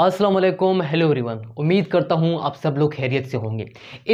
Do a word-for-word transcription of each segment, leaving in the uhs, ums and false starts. अस्सलाम वालेकुम, hello everyone. उम्मीद करता हूँ आप सब लोग खैरियत से होंगे।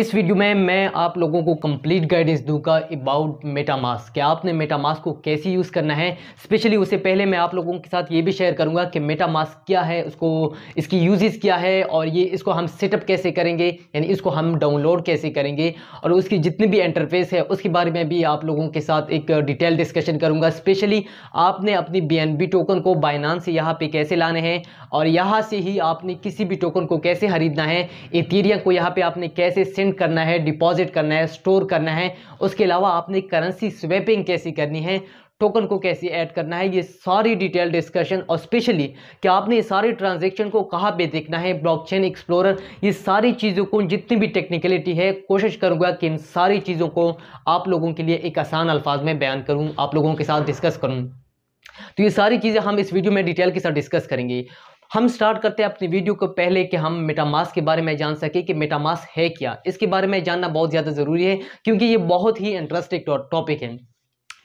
इस वीडियो में मैं आप लोगों को कंप्लीट गाइडेंस दूंगा अबाउट मेटामास्क, कि आपने मेटामास्क को कैसे यूज़ करना है। स्पेशली उससे पहले मैं आप लोगों के साथ ये भी शेयर करूँगा कि मेटामास्क क्या है, उसको इसकी यूजेस क्या है और ये इसको हम सेटअप कैसे करेंगे, यानी इसको हम डाउनलोड कैसे करेंगे और उसकी जितनी भी इंटरफेस है उसके बारे में भी आप लोगों के साथ एक डिटेल डिस्कशन करूँगा। स्पेशली आपने अपनी बी एन बी टोकन को बाइनांस से यहाँ पर कैसे लाने हैं और यहाँ से ही आपने किसी भी टोकन को कैसे खरीदना है, इथेरियम को यहाँ पे आपने कैसे सेंड करना है, डिपॉजिट करना है, स्टोर करना है, उसके अलावा आपने करेंसी स्वैपिंग कैसे करनी है, टोकन को कैसे ऐड करना है, ये सारी डिटेल डिस्कशन। और स्पेशली कि आपने सारे ट्रांजैक्शन को कहाँ पे देखना है, ब्लॉकचेन एक्सप्लोरर, ये सारी चीज़ों को जितनी भी टेक्निकलिटी है कोशिश करूँगा कि इन सारी चीज़ों को आप लोगों के लिए एक आसान अल्फाज में बयान करूँ, आप लोगों के साथ डिस्कस करूँ। तो ये सारी चीज़ें हम इस वीडियो में डिटेल के साथ डिस्कस करेंगे। हम स्टार्ट करते हैं अपनी वीडियो को पहले कि हम मेटामास्क के बारे में जान सके कि मेटामास्क है क्या। इसके बारे में जानना बहुत ज़्यादा ज़रूरी है क्योंकि ये बहुत ही इंटरेस्टिंग टॉपिक है।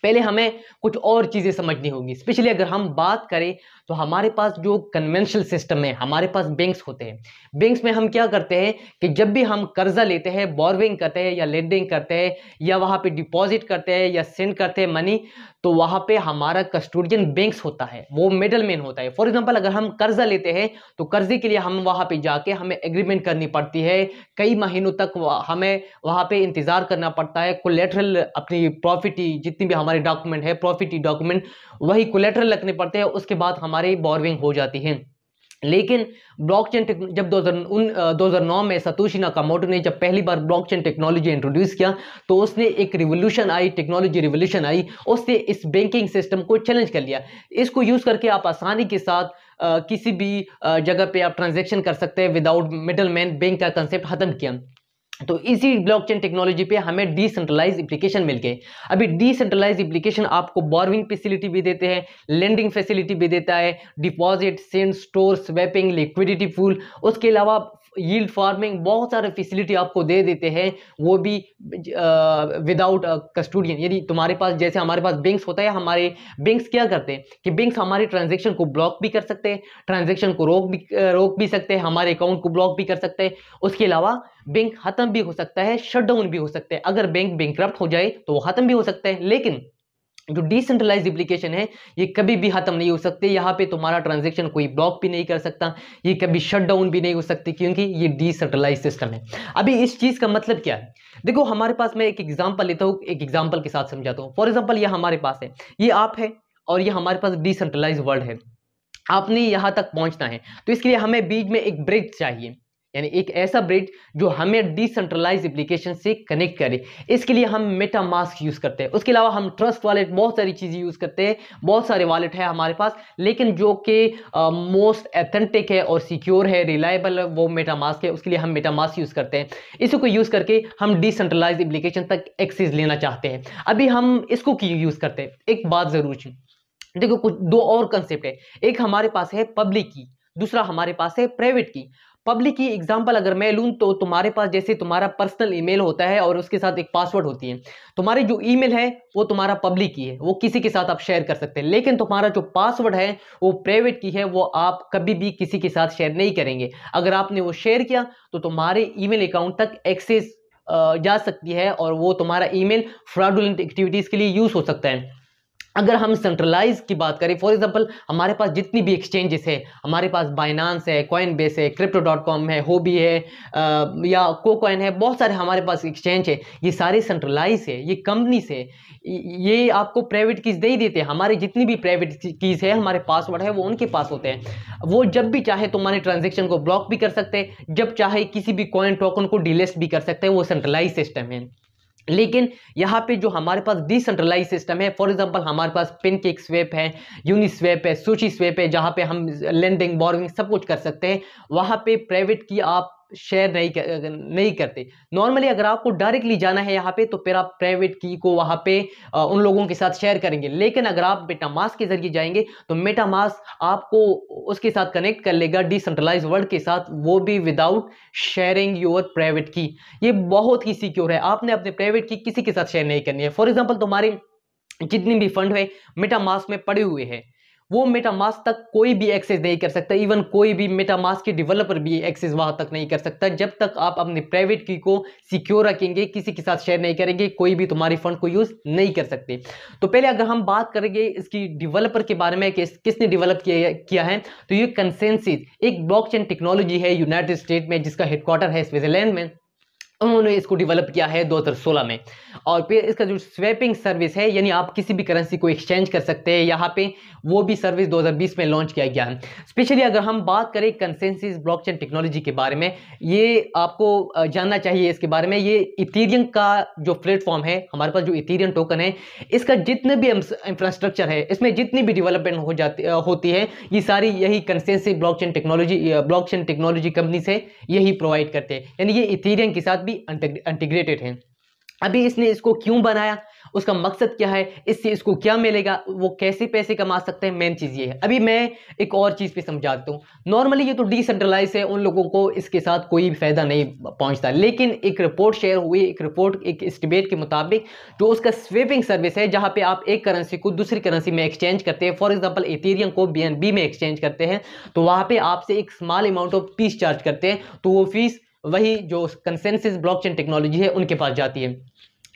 पहले हमें कुछ और चीज़ें समझनी होगी। स्पेशली अगर हम बात करें तो हमारे पास जो कन्वेंशनल सिस्टम है, हमारे पास बैंक्स होते हैं। बैंक्स में हम क्या करते हैं कि जब भी हम कर्जा लेते हैं, बोरविंग करते हैं या लेंडिंग करते हैं या वहाँ पे डिपॉजिट करते हैं या सेंड करते हैं मनी, तो वहाँ पे हमारा कस्टोडियन बैंक्स होता है, वो मिडल मैन होता है। फॉर एग्जाम्पल अगर हम कर्जा लेते हैं तो कर्जे के लिए हम वहाँ पर जाके हमें एग्रीमेंट करनी पड़ती है, कई महीनों तक हमें वहाँ पर इंतज़ार करना पड़ता है। कोलेटरल अपनी प्रॉफिटी जितनी भी हमारे डॉक्यूमेंट है, प्रॉफिटी डॉक्यूमेंट, वही कोलेटरल रखने पड़ते हैं, उसके बाद हमारी बोरविंग हो जाती है। लेकिन ब्लॉकचेन जब दो हज़ार नौ में सतोशी नाकामोटो ने जब पहली बार ब्लॉकचेन टेक्नोलॉजी इंट्रोड्यूस किया तो उसने एक रिवोल्यूशन आई, टेक्नोलॉजी रिवोल्यूशन आई, उसने इस बैंकिंग सिस्टम को चैलेंज कर लिया। इसको यूज़ करके आप आसानी के साथ आ, किसी भी जगह पर आप ट्रांजेक्शन कर सकते हैं विदाउट मिडल मैन। बैंक का कंसेप्ट खत्म किया। तो इसी ब्लॉकचेन टेक्नोलॉजी पे हमें डिसेंट्रलाइज एप्लीकेशन मिल गए। अभी डिसेंट्रलाइज एप्लीकेशन आपको बोरविंग फैसिलिटी भी देते हैं, लेंडिंग फैसिलिटी भी देता है, deposit, send, store, swapping, liquidity pool, उसके अलावा यील्ड फार्मिंग, बहुत सारे फैसिलिटी आपको दे देते हैं, वो भी विदाउट कस्टोडियन। यानी तुम्हारे पास जैसे हमारे पास बैंक्स होता है, हमारे बैंक्स क्या करते हैं कि बैंक्स हमारे ट्रांजैक्शन को ब्लॉक भी कर सकते हैं, ट्रांजैक्शन को रोक भी रोक भी सकते हैं, हमारे अकाउंट को ब्लॉक भी कर सकते हैं। उसके अलावा बैंक खत्म भी हो सकता है, शटडाउन भी हो सकते हैं। अगर बैंक बैंकक्रप्ट हो जाए तो वो खत्म भी हो सकता है, लेकिन जो डिसेंट्रलाइज एप्लीकेशन है ये कभी भी खत्म नहीं हो सकते। यहाँ पे तुम्हारा ट्रांजैक्शन कोई ब्लॉक भी नहीं कर सकता, ये कभी शटडाउन भी नहीं हो सकती, क्योंकि ये डिसेंट्रलाइज सिस्टम है। अभी इस चीज़ का मतलब क्या है, देखो हमारे पास, मैं एक एग्जांपल लेता हूँ, एक एग्जांपल के साथ समझाता हूँ। फॉर एग्जांपल ये हमारे पास है, ये आप है और ये हमारे पास डिसेंट्रलाइज वर्ल्ड है। आपने यहाँ तक पहुँचना है तो इसके लिए हमें बीच में एक ब्रिज चाहिए, यानी एक ऐसा ब्रिज जो हमें डिसेंट्रलाइज एप्लीकेशन से कनेक्ट करे। इसके लिए हम मेटामास्क यूज़ करते हैं। उसके अलावा हम ट्रस्ट वॉलेट, बहुत सारी चीज़ें यूज़ करते हैं, बहुत सारे वॉलेट है हमारे पास, लेकिन जो कि मोस्ट ऑथेंटिक है और सिक्योर है, रिलायबल है, वो मेटामास्क है। उसके लिए हम मेटामास्क यूज़ करते हैं। इसी को यूज़ करके हम डिसेंट्रलाइज एप्लीकेशन तक एक्सेस लेना चाहते हैं। अभी हम इसको क्यों यूज़ करते हैं, एक बात ज़रूर चाहिए। देखो कुछ दो और कंसेप्ट है, एक हमारे पास है पब्लिक की, दूसरा हमारे पास है प्राइवेट की। पब्लिक की एग्जांपल अगर मैं लूँ तो तुम्हारे पास जैसे तुम्हारा पर्सनल ईमेल होता है और उसके साथ एक पासवर्ड होती है, तुम्हारी जो ईमेल है वो तुम्हारा पब्लिक की है, वो किसी के साथ आप शेयर कर सकते हैं, लेकिन तुम्हारा जो पासवर्ड है वो प्राइवेट की है, वो आप कभी भी किसी के साथ शेयर नहीं करेंगे। अगर आपने वो शेयर किया तो तुम्हारे ईमेल अकाउंट तक एक्सेस जा सकती है और वो तुम्हारा ईमेल फ्रॉडुलेंट एक्टिविटीज़ के लिए यूज़ हो सकता है। अगर हम सेंट्रलाइज की बात करें, फॉर एग्जांपल हमारे पास जितनी भी एक्सचेंजेस है, हमारे पास बाइनांस है, कॉइनबेस है, क्रिप्टो डॉट कॉम है, होबी है आ, या कोकॉइन है, बहुत सारे हमारे पास एक्सचेंज है, ये सारे सेंट्रलाइज है, ये कंपनी से ये आपको प्राइवेट कीज़ नहीं देते। हमारे जितनी भी प्राइवेट कीज़ है, हमारे पासवर्ड है, वो उनके पास होते हैं, वो जब भी चाहे तुम्हारे ट्रांजेक्शन को ब्लॉक भी कर सकते हैं, जब चाहे किसी भी कॉइन टोकन को डिलिस्ट भी कर सकते हैं, वो सेंट्रलाइज सिस्टम है। लेकिन यहाँ पे जो हमारे पास डिसेंट्रलाइज सिस्टम है, फॉर एग्जांपल हमारे पास पेनकेक स्वैप है, यूनिस्वैप है, सुशी स्वैप है, जहाँ पे हम लेंडिंग, बोरविंग सब कुछ कर सकते हैं, वहाँ पे प्राइवेट की आप शेयर नहीं कर, नहीं करते। नॉर्मली अगर आपको डायरेक्टली जाना है यहाँ पे तो फिर आप प्राइवेट की को वहाँ पे आ, उन लोगों के साथ शेयर करेंगे, लेकिन अगर आप मेटामास्क के जरिए जाएंगे तो मेटामास्क आपको उसके साथ कनेक्ट कर लेगा, डिसेंट्रलाइज वर्ल्ड के साथ, वो भी विदाउट शेयरिंग योर प्राइवेट की। ये बहुत ही सिक्योर है, आपने अपने प्राइवेट की किसी के साथ शेयर नहीं करनी है। फॉर एग्जाम्पल तुम्हारे जितनी भी फंड है मेटामास्क में पड़े हुए हैं, वो मेटामास्क तक कोई भी एक्सेस नहीं कर सकता, इवन कोई भी मेटामास्क के डेवलपर भी एक्सेस वहां तक नहीं कर सकता जब तक आप अपनी प्राइवेट की को सिक्योर रखेंगे, किसी के साथ शेयर नहीं करेंगे, कोई भी तुम्हारी फंड को यूज नहीं कर सकते। तो पहले अगर हम बात करेंगे इसकी डेवलपर के बारे में, किस, किसने डेवलप किया, किया है, तो ये कंसेंसिस एक ब्लॉकचेन टेक्नोलॉजी है यूनाइटेड स्टेट में, जिसका हेडक्वार्टर है स्विट्जरलैंड में। उन्होंने इसको डेवलप किया है दो हज़ार सोलह में। और फिर इसका जो स्वैपिंग सर्विस है, यानी आप किसी भी करेंसी को एक्सचेंज कर सकते हैं यहाँ पे, वो भी सर्विस दो हज़ार बीस में लॉन्च किया गया है। स्पेशली अगर हम बात करें कंसेंसिस ब्लॉकचेन टेक्नोलॉजी के बारे में, ये आपको जानना चाहिए इसके बारे में। ये इथेरियम का जो प्लेटफॉर्म है, हमारे पास जो इथेरियम टोकन है, इसका जितने भी इंफ्रास्ट्रक्चर है, इसमें जितनी भी डेवलपमेंट हो जाती होती है, ये सारी यही Consensys blockchain technology blockchain technology company से यही प्रोवाइड करते हैं, यानी ये इथेरियम के साथ इंटीग्रेटेड है। अभी इसने इसको क्यों बनाया, उसका मकसद क्या है, इससे इसको क्या मिलेगा, वो कैसे पैसे कमा सकते हैं, मेन चीज़ ये है। अभी मैं एक और चीज़ पे समझाता हूँ। नॉर्मली ये तो डिसेंट्रलाइज है, उन लोगों को इसके साथ कोई फ़ायदा नहीं पहुँचता, लेकिन एक रिपोर्ट शेयर हुई, एक रिपोर्ट एक एस्टिमेट के मुताबिक जो उसका स्वेपिंग सर्विस है, जहाँ पे आप एक करेंसी को दूसरी करेंसी में एक्सचेंज करते हैं, फॉर एग्जाम्पल इथेरियम को बी एन बी में एक्सचेंज करते हैं, तो वहाँ पर आपसे एक small amount of fees charge करते हैं, तो वो फीस वही जो कंसेंसिस ब्लॉकचेन टेक्नोलॉजी है उनके पास जाती है।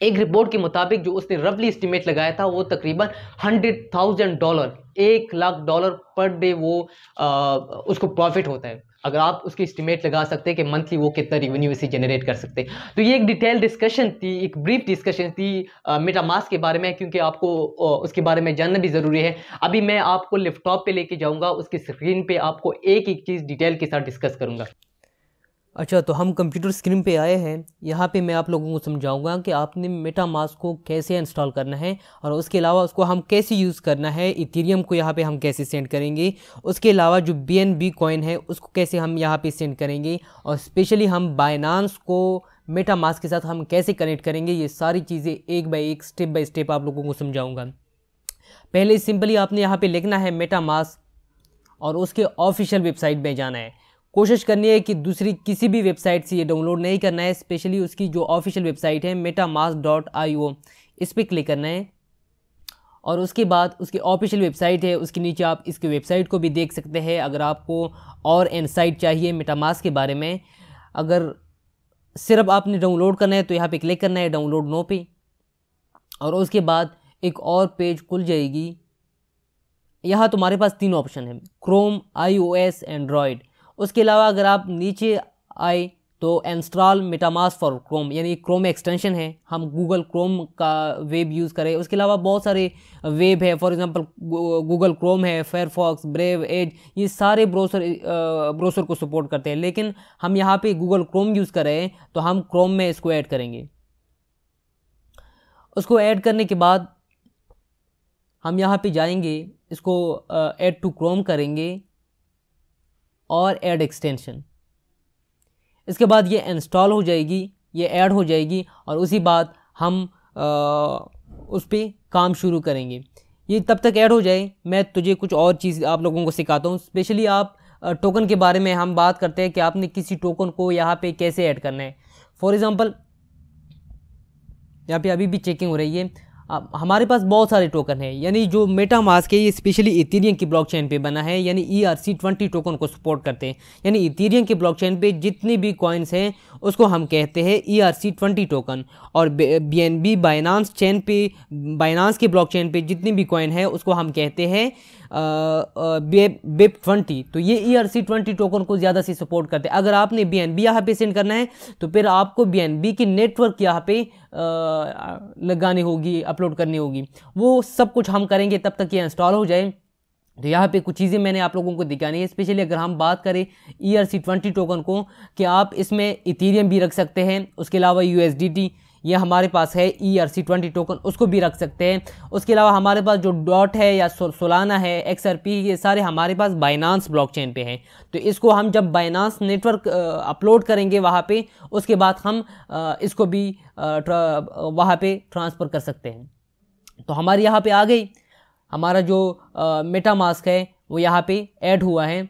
एक रिपोर्ट के मुताबिक जो उसने रफली एस्टिमेट लगाया था वो तकरीबन हंड्रेड थाउजेंड डॉलर एक लाख डॉलर पर डे वो आ, उसको प्रॉफिट होता है। अगर आप उसकी एस्टिमेट लगा सकते हैं कि मंथली वो कितना रेवेन्यू इसे जनरेट कर सकते हैं। तो ये एक डिटेल डिस्कशन थी, एक ब्रीफ डिस्कशन थी मेटामास्क के बारे में, क्योंकि आपको उसके बारे में जानना भी ज़रूरी है। अभी मैं आपको लैपटॉप पे लेके जाऊँगा, उसकी स्क्रीन पर आपको एक एक चीज़ डिटेल के साथ डिस्कस करूँगा। अच्छा, तो हम कंप्यूटर स्क्रीन पे आए हैं। यहाँ पे मैं आप लोगों को समझाऊंगा कि आपने मेटामास्क को कैसे इंस्टॉल करना है, और उसके अलावा उसको हम कैसे यूज़ करना है, इथेरियम को यहाँ पे हम कैसे सेंड करेंगे, उसके अलावा जो बीएनबी कॉइन है उसको कैसे हम यहाँ पे सेंड करेंगे, और स्पेशली हम बाइनांस को मेटामास्क के साथ हम कैसे कनेक्ट करेंगे। ये सारी चीज़ें एक बाई एक, स्टेप बाई स्टेप आप लोगों को समझाऊँगा। पहले सिंपली आपने यहाँ पर लिखना है मेटामास्क, और उसके ऑफिशियल वेबसाइट में जाना है। कोशिश करनी है कि दूसरी किसी भी वेबसाइट से ये डाउनलोड नहीं करना है, स्पेशली उसकी जो ऑफिशियल वेबसाइट है मेटामास्क डॉट आई ओ, इस पर क्लिक करना है। और उसके बाद उसकी ऑफिशियल वेबसाइट है, उसके नीचे आप इसकी वेबसाइट को भी देख सकते हैं अगर आपको और इनसाइट चाहिए मेटामास्क के बारे में। अगर सिर्फ आपने डाउनलोड करना है तो यहाँ पे क्लिक करना है डाउनलोड नो पे, और उसके बाद एक और पेज खुल जाएगी। यहाँ तुम्हारे पास तीन ऑप्शन है, Chrome, I O S, Android. उसके अलावा अगर आप नीचे आए तो इंस्टॉल मेटामास्क फॉर क्रोम, यानी क्रोम एक्सटेंशन है, हम गूगल क्रोम का वेब यूज़ करें। उसके अलावा बहुत सारे वेब है, फॉर एग्जांपल गूगल क्रोम है, फायरफॉक्स, ब्रेव, एज, ये सारे ब्रोसर ब्रोसर को सपोर्ट करते हैं, लेकिन हम यहाँ पे गूगल क्रोम यूज़ कर रहे हैं तो हम क्रोम में इसको ऐड करेंगे। उसको ऐड करने के बाद हम यहाँ पर जाएंगे, इसको ऐड टू क्रोम करेंगे और ऐड एक्सटेंशन। इसके बाद ये इंस्टॉल हो जाएगी, ये ऐड हो जाएगी, और उसी बाद हम आ, उस पर काम शुरू करेंगे। ये तब तक ऐड हो जाए मैं तुझे कुछ और चीज़ आप लोगों को सिखाता हूँ। स्पेशली आप टोकन के बारे में हम बात करते हैं कि आपने किसी टोकन को यहाँ पे कैसे ऐड करना है। फॉर एग्ज़ाम्पल यहाँ पे अभी भी चेकिंग हो रही है, हमारे पास बहुत सारे टोकन है, यानी जो मेटामास्क है ये स्पेशली इथेरियम की ब्लॉकचेन पे बना है, यानी E R C twenty token को सपोर्ट करते हैं, यानी इथेरियम की ब्लॉकचेन पे जितनी भी कॉइन्स हैं उसको हम कहते हैं E R C twenty token. और B N B Binance chain पे, बाइनांस के ब्लॉकचेन पे जितनी भी कॉइन है उसको हम कहते हैं बी एफ ट्वेंटी। तो ये E R C twenty token को ज़्यादा से सपोर्ट करते हैं। अगर आपने बी एन बी यहाँ पे सेंड करना है तो फिर आपको बी एन बी की नेटवर्क यहाँ पे लगानी होगी, अपलोड करनी होगी, वो सब कुछ हम करेंगे तब तक ये इंस्टॉल हो जाए। तो यहाँ पे कुछ चीज़ें मैंने आप लोगों को दिखानी है, स्पेशली अगर हम बात करें E R C twenty token को, कि आप इसमें इथेरियम भी रख सकते हैं, उसके अलावा यू एस डी टी, ये हमारे पास है E R C twenty token, उसको भी रख सकते हैं। उसके अलावा हमारे पास जो डॉट है या सोलाना है, एक्स आर पी, ये सारे हमारे पास बाइनांस ब्लॉकचेन पे हैं। तो इसको हम जब बाइनांस नेटवर्क अपलोड करेंगे वहाँ पे, उसके बाद हम इसको भी वहाँ पे ट्रांसफ़र कर सकते हैं। तो हमारे यहाँ पे आ गई, हमारा जो मेटामास्क है वो यहाँ पे ऐड हुआ है।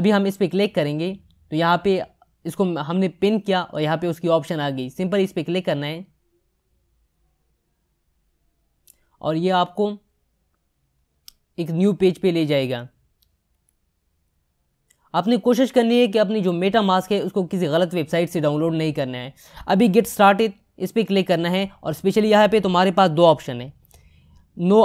अभी हम इस पर क्लिक करेंगे तो यहाँ पे इसको हमने पिन किया और यहाँ पे उसकी ऑप्शन आ गई, सिंपल इस पर क्लिक करना है और ये आपको एक न्यू पेज पे ले जाएगा। आपने कोशिश करनी है कि अपनी जो मेटामास्क है उसको किसी गलत वेबसाइट से डाउनलोड नहीं करना है। अभी गेट स्टार्टेड इस पर क्लिक करना है और स्पेशली यहाँ पे तुम्हारे पास दो ऑप्शन है। No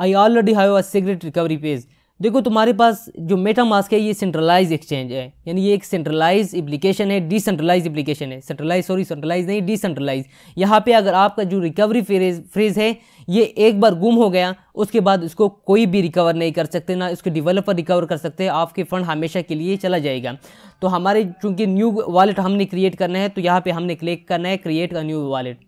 I already have a secret recovery page. देखो तुम्हारे पास जो मेटामास्क है ये सेंट्रलाइज एक्सचेंज है, यानी ये एक सेंट्रलाइज एप्लीकेशन है, डिसेंट्रलाइज एप्लीकेशन है, सेंट्रलाइज सॉरी सेंट्रलाइज नहीं डिसेंट्रलाइज। यहाँ पे अगर आपका जो रिकवरी फ्रेज फ्रेज है ये एक बार गुम हो गया उसके बाद इसको कोई भी रिकवर नहीं कर सकते, ना इसके डिवेलपर रिकवर कर सकते, आपके फ़ंड हमेशा के लिए चला जाएगा। तो हमारे चूँकि न्यू वॉलेट हमने क्रिएट करना है तो यहाँ पर हमने क्लिक करना है क्रिएट अ न्यू वॉलेट।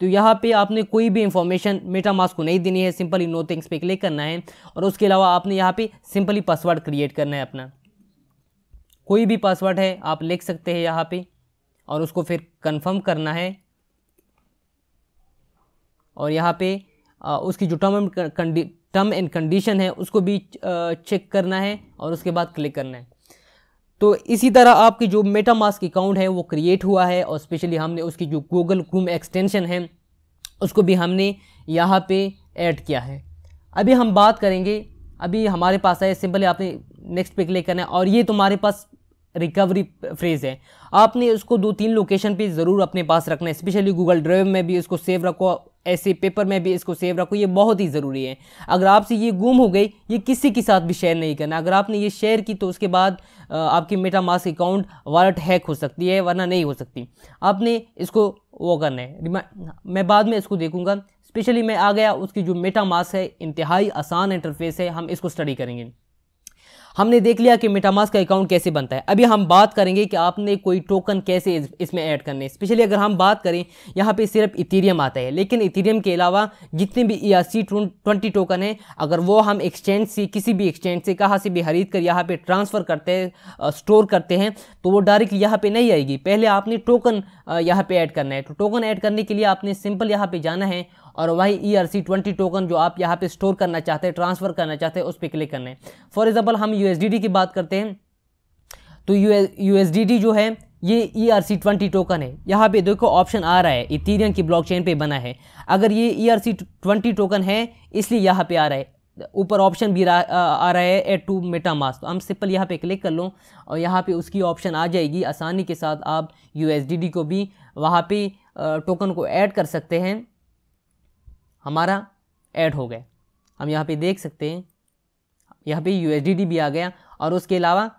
तो यहाँ पे आपने कोई भी इन्फॉर्मेशन मेटामास्क को नहीं देनी है, सिंपली नो थिंग्स पे क्लिक करना है और उसके अलावा आपने यहाँ पे सिंपली पासवर्ड क्रिएट करना है अपना। कोई भी पासवर्ड है आप लिख सकते हैं यहाँ पे और उसको फिर कंफर्म करना है और यहाँ पे उसकी जो term and term and condition है उसको भी चेक करना है और उसके बाद क्लिक करना है। तो इसी तरह आपकी जो मेटामास्क अकाउंट है वो क्रिएट हुआ है और स्पेशली हमने उसकी जो गूगल क्रोम एक्सटेंशन है उसको भी हमने यहाँ पे ऐड किया है। अभी हम बात करेंगे, अभी हमारे पास है सिंपली आपने नेक्स्ट पे क्लिक करना है और ये तुम्हारे पास रिकवरी फ्रेज है। आपने उसको दो तीन लोकेशन पे ज़रूर अपने पास रखना है, स्पेशली गूगल ड्राइव में भी इसको सेव रखो, ऐसे पेपर में भी इसको सेव रखो, ये बहुत ही ज़रूरी है। अगर आपसे ये गुम हो गई ये किसी के साथ भी शेयर नहीं करना। अगर आपने ये शेयर की तो उसके बाद आपकी मेटामास्क अकाउंट वॉलेट हैक हो सकती है, वरना नहीं हो सकती। आपने इसको वो करना है, मैं बाद में इसको देखूँगा, स्पेशली मैं आ गया उसकी जो मेटामास्क है इंतहाई आसान इंटरफेस है, हम इसको स्टडी करेंगे। हमने देख लिया कि मेटामास्क का अकाउंट कैसे बनता है। अभी हम बात करेंगे कि आपने कोई टोकन कैसे इसमें ऐड करने हैं। स्पेशली अगर हम बात करें यहाँ पे सिर्फ इथेरियम आता है, लेकिन इथेरियम के अलावा जितने भी E R C twenty token हैं अगर वो हम एक्सचेंज से किसी भी एक्सचेंज से कहाँ से भी खरीद कर यहाँ पे ट्रांसफ़र करते हैं, स्टोर करते हैं, तो वो डायरेक्टली यहाँ पर नहीं आएगी। पहले आपने टोकन यहाँ पर ऐड करना है। तो टोकन ऐड करने के लिए आपने सिंपल यहाँ पर जाना है और वही E R C twenty token जो आप यहाँ पे स्टोर करना चाहते हैं, ट्रांसफ़र करना चाहते हैं, उस पर क्लिक करना है। फॉर एग्जांपल हम यू एस डी टी की बात करते हैं तो यू एस डी टी जो है ये E R C twenty token है। यहाँ पे देखो ऑप्शन आ रहा है इथेरियम की ब्लॉकचेन पे बना है। अगर ये E R C twenty token है इसलिए यहाँ पे आ रहा है, ऊपर ऑप्शन भी आ, आ रहा है एड टू मेटामास्क। तो हम सिंपल यहाँ पे क्लिक कर लो और यहाँ पे उसकी ऑप्शन आ जाएगी। आसानी के साथ आप यू एस डी टी को भी वहाँ पर टोकन को ऐड कर सकते हैं। हमारा ऐड हो गया, हम यहाँ पे देख सकते हैं, यहाँ पे यू एस डी टी भी आ गया और उसके अलावा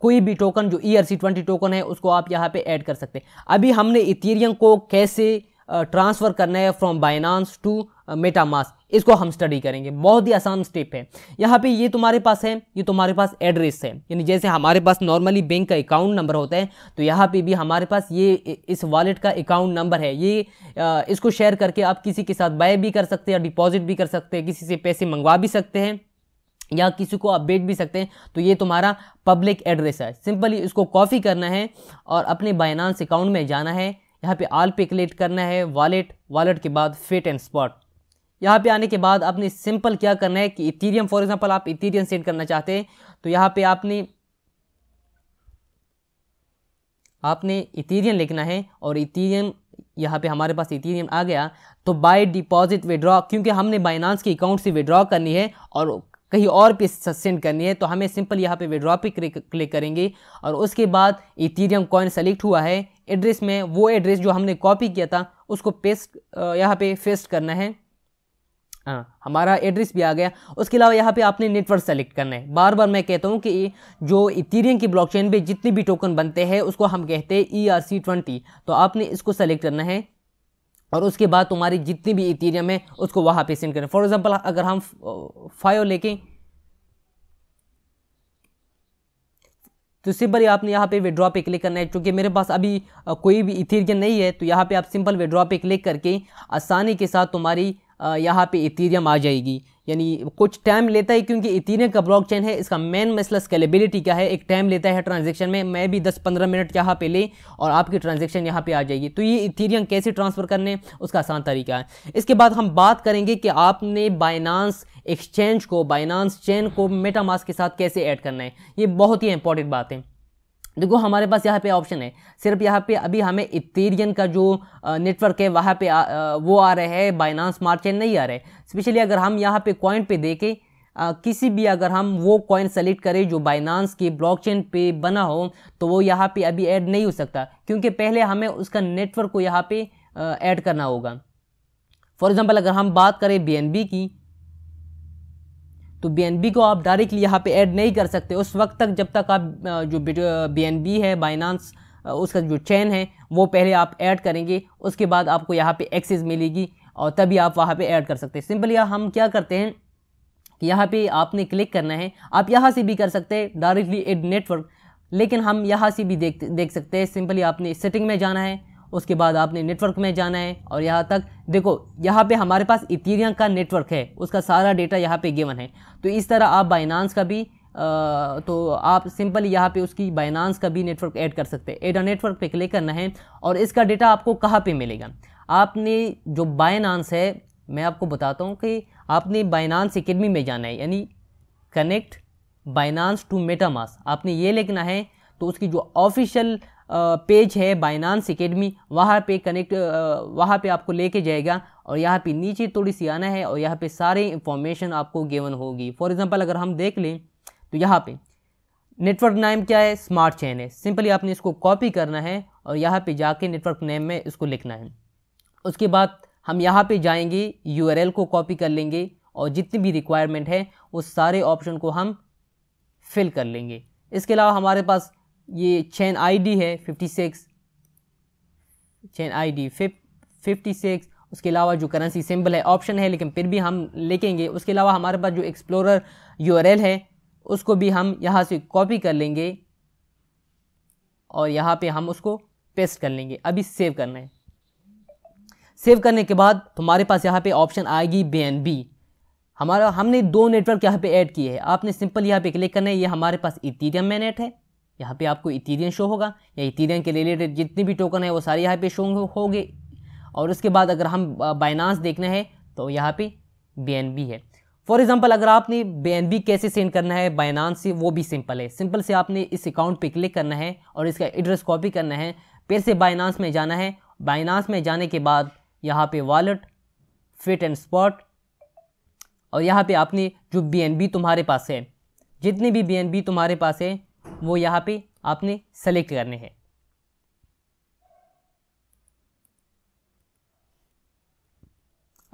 कोई भी टोकन जो E R C twenty token है उसको आप यहाँ पे ऐड कर सकते हैं। अभी हमने इथेरियम को कैसे ट्रांसफ़र करना है फ्रॉम बाइनांस टू मेटामास्क, इसको हम स्टडी करेंगे। बहुत ही आसान स्टेप है। यहाँ पे ये तुम्हारे पास है, ये तुम्हारे पास एड्रेस है, यानी जैसे हमारे पास नॉर्मली बैंक का अकाउंट नंबर होता है तो यहाँ पे भी हमारे पास ये इस वॉलेट का अकाउंट नंबर है। ये इसको शेयर करके आप किसी के साथ बाय भी कर सकते हैं, डिपॉजिट भी कर सकते हैं, किसी से पैसे मंगवा भी सकते हैं या किसी को आप बेच भी सकते हैं। तो ये तुम्हारा पब्लिक एड्रेस है। सिंपली इसको कॉपी करना है और अपने बाइनांस अकाउंट में जाना है, यहाँ पे आल पे क्लिक करना है, वॉलेट वॉलेट के बाद फिट एंड स्पॉट। यहाँ पे आने के बाद आपने सिंपल क्या करना है कि इथेरियम, फॉर एग्जांपल आप इथेरियम सेंड करना चाहते हैं तो यहाँ पे आपने आपने इथेरियम लिखना है और इथेरियम यहाँ पे हमारे पास इथेरियम आ गया। तो बाय डिपॉजिट विड्रॉ, क्योंकि हमने बाइनांस के अकाउंट से विड्रॉ करनी है और कहीं और पे सेंड करनी है तो हमें सिंपल यहाँ पे विड्रॉ पे क्लिक करेंगे और उसके बाद इथेरियम कॉइन सेलेक्ट हुआ है। एड्रेस में वो एड्रेस जो हमने कॉपी किया था उसको पेस्ट यहाँ पे पेस्ट करना है। हाँ, हमारा एड्रेस भी आ गया। उसके अलावा यहाँ पे आपने नेटवर्क सेलेक्ट करना है। बार बार मैं कहता हूँ कि जो इथेरियम की ब्लॉकचेन पे जितने भी टोकन बनते हैं उसको हम कहते हैं ई आर सी ट्वेंटी। तो आपने इसको सेलेक्ट करना है और उसके बाद तुम्हारी जितनी भी इथेरियम है उसको वहाँ पे सेंड करना है। फॉर एग्जाम्पल अगर हम फाइव लेके तो सिंपल आपने यहाँ पे विड्रॉ पे क्लिक करना है। क्योंकि मेरे पास अभी कोई भी इथेरियम नहीं है तो यहाँ पे आप सिंपल विड्रॉ पे क्लिक करके आसानी के साथ तुम्हारी यहाँ पे इथेरियम आ जाएगी। यानी कुछ टाइम लेता है क्योंकि इथेरियम का ब्लॉकचेन है, इसका मेन मसला स्केलेबिलिटी का है, एक टाइम लेता है ट्रांजैक्शन में। मैं भी दस पंद्रह मिनट यहाँ पे ले और आपकी ट्रांजैक्शन यहाँ पे आ जाएगी। तो ये इथेरियम कैसे ट्रांसफ़र करने उसका आसान तरीका है। इसके बाद हम बात करेंगे कि आपने बाइनांस एक्सचेंज को, बाइनांस चेन को मेटामास्क के साथ कैसे ऐड करना है। ये बहुत ही इंपॉर्टेंट बात है। देखो हमारे पास यहाँ पे ऑप्शन है, सिर्फ यहाँ पे अभी हमें इथेरियम का जो नेटवर्क है वहाँ पे आ, वो आ रहा है, बाइनांस स्मार्ट चेन नहीं आ रहा है। स्पेशली अगर हम यहाँ पे कॉइन पे देखें आ, किसी भी अगर हम वो कॉइन सेलेक्ट करें जो बाइनांस के ब्लॉकचेन पे बना हो तो वो यहाँ पे अभी ऐड नहीं हो सकता, क्योंकि पहले हमें उसका नेटवर्क को यहाँ पे ऐड करना होगा। फॉर एग्जांपल अगर हम बात करें बीएनबी की, तो बीएनबी को आप डायरेक्टली यहाँ पे ऐड नहीं कर सकते उस वक्त तक जब तक आप जो बीएनबी है बाइनांस उसका जो चेन है वो पहले आप ऐड करेंगे, उसके बाद आपको यहाँ पे एक्सेस मिलेगी और तभी आप वहाँ पे ऐड कर सकते हैं। सिंपल यहाँ हम क्या करते हैं कि यहाँ पे आपने क्लिक करना है, आप यहाँ से भी कर सकते हैं डायरेक्टली एड नेटवर्क, लेकिन हम यहाँ से भी देख देख सकते हैं। सिंपली आपने सेटिंग में जाना है, उसके बाद आपने नेटवर्क में जाना है और यहाँ तक देखो यहाँ पे हमारे पास इथेरियम का नेटवर्क है, उसका सारा डेटा यहाँ पे गिवन है। तो इस तरह आप बाइनांस का भी आ, तो आप सिंपल यहाँ पे उसकी बाइनांस का भी नेटवर्क ऐड कर सकते हैं। एड नेटवर्क पे क्लिक करना है और इसका डेटा आपको कहाँ पे मिलेगा, आपने जो बाइनांस है मैं आपको बताता हूँ कि आपने बाइनांस एकेडमी में जाना है, यानी कनेक्ट बाइनांस टू मेटामास्क आपने ये लिखना है। तो उसकी जो ऑफिशियल पेज है बाइनांस एकेडमी वहाँ पे कनेक्ट वहाँ पे आपको लेके जाएगा और यहाँ पे नीचे थोड़ी सी आना है और यहाँ पे सारे इंफॉर्मेशन आपको गिवन होगी। फॉर एग्जांपल अगर हम देख लें तो यहाँ पे नेटवर्क नेम क्या है, स्मार्ट चेन है। सिंपली आपने इसको कॉपी करना है और यहाँ पे जाके नेटवर्क नेम में इसको लिखना है। उसके बाद हम यहाँ पे जाएंगे, यू आर एल को कॉपी कर लेंगे और जितनी भी रिक्वायरमेंट है उस सारे ऑप्शन को हम फिल कर लेंगे। इसके अलावा हमारे पास ये चेन आईडी है fifty six, chain ID fifty six. उसके अलावा जो करेंसी सिंबल है ऑप्शन है लेकिन फिर भी हम लिखेंगे। उसके अलावा हमारे पास जो एक्सप्लोरर यूआरएल है उसको भी हम यहाँ से कॉपी कर लेंगे और यहाँ पे हम उसको पेस्ट कर लेंगे। अभी सेव करना है। सेव करने के बाद तुम्हारे पास यहाँ पे ऑप्शन आएगी बीएनबी। हमारा हमने दो नेटवर्क यहाँ पे ऐड किए हैं। आपने सिंपल यहाँ पे क्लिक करना है। ये हमारे पास इथेरियम में नेट है, यहाँ पे आपको इथेरियम शो होगा या इथेरियम के रिलेटेड जितने भी टोकन है वो सारे यहाँ पे शो होंगे। और उसके बाद अगर हम बाइनांस देखना है तो यहाँ पे बीएनबी है। फॉर एग्जांपल अगर आपने बीएनबी कैसे सेंड करना है बाइनांस से, वो भी सिंपल है। सिंपल से आपने इस अकाउंट पे क्लिक करना है और इसका एड्रेस कॉपी करना है, फिर से बाइनांस में जाना है। बाइनांस में जाने के बाद यहाँ पर वॉलेट फिट एंड स्पॉट और यहाँ पर आपने जो बीएनबी तुम्हारे पास है, जितनी भी बीएनबी तुम्हारे पास है वो यहाँ पे आपने सेलेक्ट करने हैं।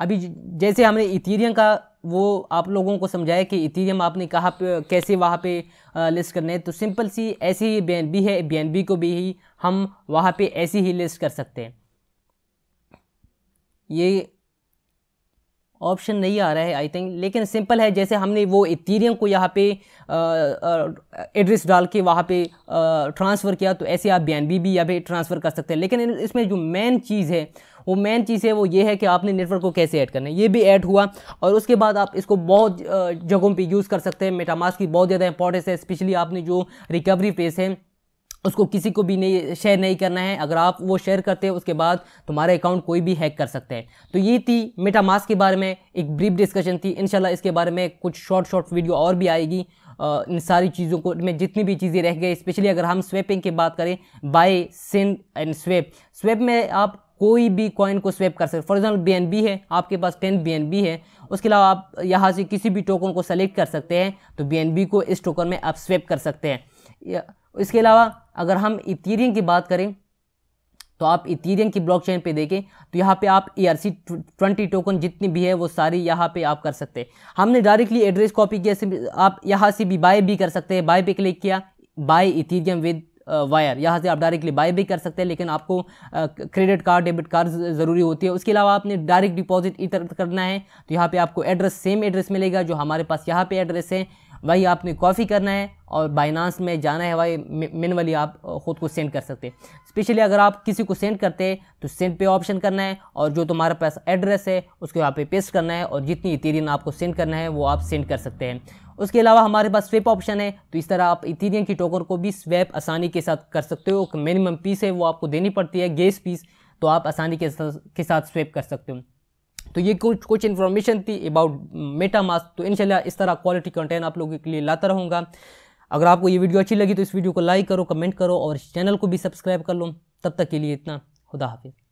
अभी जैसे हमने इथेरियम का वो आप लोगों को समझाया कि इथेरियम आपने कहाँ पे कैसे वहाँ पे लिस्ट करने हैं, तो सिंपल सी ऐसे ही बीएनबी है, बीएनबी को भी ही हम वहाँ पे ऐसे ही लिस्ट कर सकते हैं। ये ऑप्शन नहीं आ रहा है आई थिंक, लेकिन सिंपल है। जैसे हमने वो इथेरियम को यहाँ पे एड्रेस डाल के वहाँ पे ट्रांसफ़र किया, तो ऐसे आप बीएनबी भी यहाँ पे ट्रांसफ़र कर सकते हैं। लेकिन इसमें जो मेन चीज़ है वो मेन चीज़ है वो ये है कि आपने नेटवर्क को कैसे ऐड करना है। ये भी ऐड हुआ और उसके बाद आप इसको बहुत जगहों पर यूज़ कर सकते हैं। मेटामास्क की बहुत ज़्यादा इंपॉर्टेंस है, स्पेशली आपने जो रिकवरी फेस है उसको किसी को भी नहीं शेयर नहीं करना है। अगर आप वो शेयर करते हैं उसके बाद तुम्हारा अकाउंट कोई भी हैक कर सकते हैं। तो ये थी मेटामास्क के बारे में एक ब्रीफ डिस्कशन थी। इंशाल्लाह इसके बारे में कुछ शॉर्ट शॉर्ट वीडियो और भी आएगी। इन सारी चीज़ों को में जितनी भी चीज़ें रह गई, स्पेशली अगर हम स्वैपिंग की बात करें, buy send and swap. Swap में आप कोई भी कॉइन को स्वैप कर सकते। फॉर एग्जाम्पल बीएनबी है, आपके पास टेन बीएनबी है, उसके अलावा आप यहाँ से किसी भी टोकन को सेलेक्ट कर सकते हैं, तो बीएनबी को इस टोकन में आप स्वैप कर सकते हैं। इसके अलावा अगर हम इथेरियम की बात करें तो आप इथेरियम की ब्लॉकचेन पे देखें तो यहाँ पे आप E R C twenty token जितनी भी है वो सारी यहाँ पे आप कर सकते हैं। हमने डायरेक्टली एड्रेस कॉपी किया, आप यहाँ से भी बाय भी कर सकते हैं। बाय पे क्लिक किया, बाय इथेरियम विद वायर, यहाँ से आप डायरेक्टली बाय भी कर सकते हैं, लेकिन आपको क्रेडिट कार्ड डेबिट कार्ड ज़रूरी होती है। उसके अलावा आपने डायरेक्ट डिपॉजिट इधर करना है तो यहाँ पर आपको एड्रेस सेम एड्रेस मिलेगा जो हमारे पास यहाँ पर एड्रेस है, वही आपने कॉपी करना है और बाइनांस में जाना है, वही मैनुअली आप ख़ुद को सेंड कर सकते हैं। स्पेशली अगर आप किसी को सेंड करते हैं तो सेंड पे ऑप्शन करना है और जो तुम्हारे पास एड्रेस है उसको यहाँ पे पेस्ट करना है और जितनी इथेरियम आपको सेंड करना है वो आप सेंड कर सकते हैं। उसके अलावा हमारे पास स्वैप ऑप्शन है, तो इस तरह आप इथेरियम की टोकन को भी स्वैप आसानी के साथ कर सकते हो। मिनिमम फीस है वो आपको देनी पड़ती है, गेस फीस, तो आप आसानी के साथ के साथ स्वैप कर सकते हो। तो ये कुछ कुछ इन्फॉर्मेशन थी अबाउट मेटामास्क। तो इंशाल्लाह इस तरह क्वालिटी कंटेंट आप लोगों के लिए लाता रहूँगा। अगर आपको ये वीडियो अच्छी लगी तो इस वीडियो को लाइक करो, कमेंट करो और चैनल को भी सब्सक्राइब कर लो। तब तक के लिए इतना, खुदा हाफिज़।